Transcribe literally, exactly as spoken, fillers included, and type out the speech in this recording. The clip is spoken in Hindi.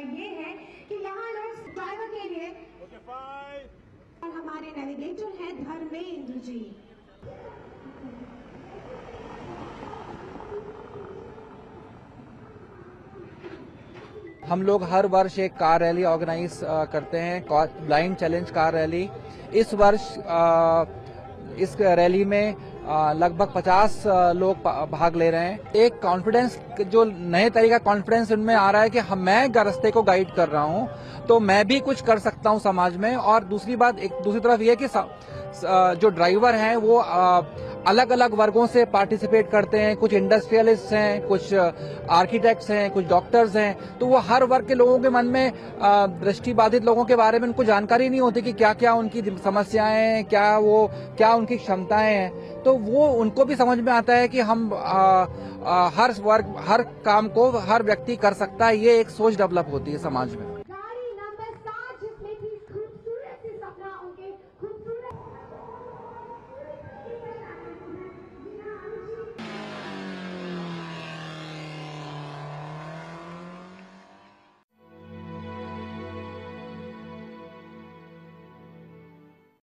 ये है कि यहाँ लोग ड्राइवर के लिए okay, और हमारे नेविगेटर हैं धर्मेंद्र जी। हम लोग हर वर्ष एक कार रैली ऑर्गेनाइज करते हैं, ब्लाइंड चैलेंज कार रैली। इस वर्ष आ, इस रैली में लगभग पचास लोग भाग ले रहे हैं। एक कॉन्फिडेंस, जो नए तरीका कॉन्फिडेंस उनमें आ रहा है कि हम मैं रास्ते को गाइड कर रहा हूं तो मैं भी कुछ कर सकता हूं समाज में। और दूसरी बात, एक दूसरी तरफ ये कि सा, जो ड्राइवर हैं वो आ, अलग अलग वर्गों से पार्टिसिपेट करते हैं। कुछ इंडस्ट्रियलिस्ट हैं, कुछ आर्किटेक्ट्स हैं, कुछ डॉक्टर्स हैं। तो वो हर वर्ग के लोगों के मन में दृष्टिबाधित लोगों के बारे में उनको जानकारी नहीं होती कि क्या क्या उनकी समस्याएं हैं, क्या वो क्या उनकी क्षमताएं हैं। तो वो उनको भी समझ में आता है कि हम आ, आ, हर वर्ग हर काम को हर व्यक्ति कर सकता है। ये एक सोच डेवलप होती है समाज में।